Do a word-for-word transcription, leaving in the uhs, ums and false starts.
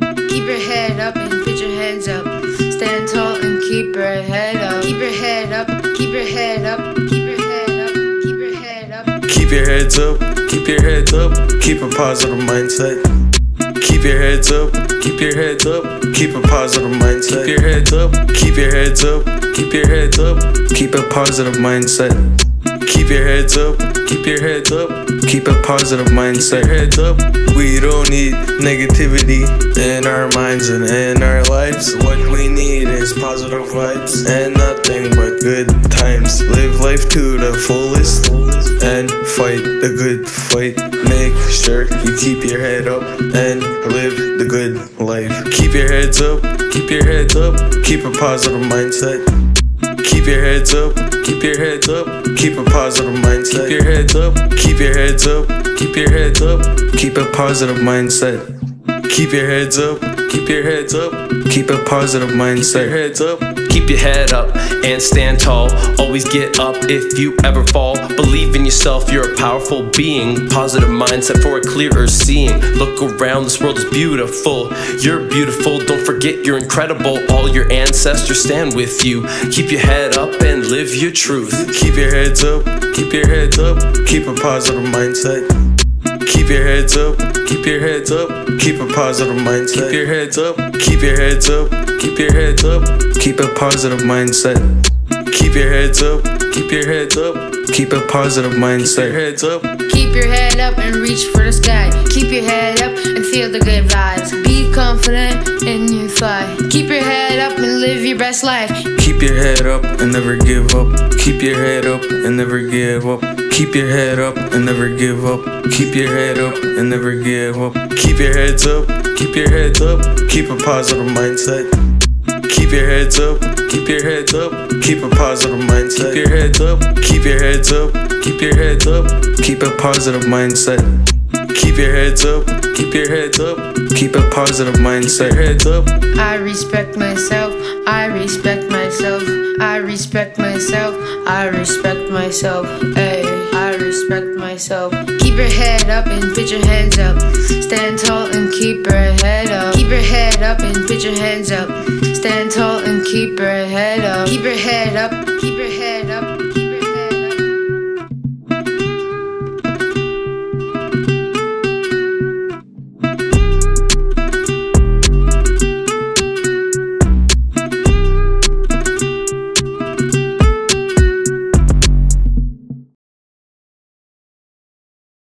Keep your head up and put your hands up. Stand tall and keep your head up. Keep your head up, keep your head up, keep your head up, keep your head up. Keep your heads up, keep your heads up, keep a positive mindset. Keep your heads up, keep your heads up, keep a positive mindset. Keep your heads up, keep your heads up, keep your heads up, keep a positive mindset. Keep your heads up, keep your heads up, keep a positive mindset. Keep your heads up, we don't need negativity in our minds and in our lives. What we need is positive vibes and nothing but good times. Live life to the fullest and fight the good fight. Make sure you keep your head up and live the good life. Keep your heads up, keep your heads up, keep a positive mindset. Keep your heads up, keep your heads up, keep a positive mindset. Keep your heads up, keep your heads up, keep your heads up, keep a positive mindset. Keep your heads up, keep your heads up, keep a positive mindset. Keep your heads up, keep your head up and stand tall. Always get up if you ever fall. Believe in yourself, you're a powerful being. Positive mindset for a clearer seeing. Look around, this world is beautiful. You're beautiful, don't forget you're incredible. All your ancestors stand with you. Keep your head up and live your truth. Keep your heads up, keep your heads up, keep a positive mindset. Keep your heads up, keep your heads up, keep a positive mindset. Keep your heads up, keep your heads up, keep your heads up, keep a positive mindset. Keep your heads up, keep your heads up, keep a positive mindset. Keep your heads up. Keep your head up and reach for the sky. Keep your head up and feel the good vibes. Be confident and you fly. Keep your head up and live your best life. Keep your head up and never give up. Keep your head up and never give up. Keep your head up and never give up. Keep your head up and never give up. Keep your heads up, keep your heads up, keep a positive mindset. Keep your heads up, keep your heads up, keep a positive mindset. Keep your heads up, keep your heads up, keep your heads up, keep a positive mindset. Keep your heads up, keep your heads up, keep a positive mindset. Heads up. I respect myself, I respect myself, I respect myself, I respect myself, ayy. Respect myself. Keep your head up and put your hands up. Stand tall and keep your head up. Keep your head up and put your hands up. Stand tall and keep your head up. Keep your head up.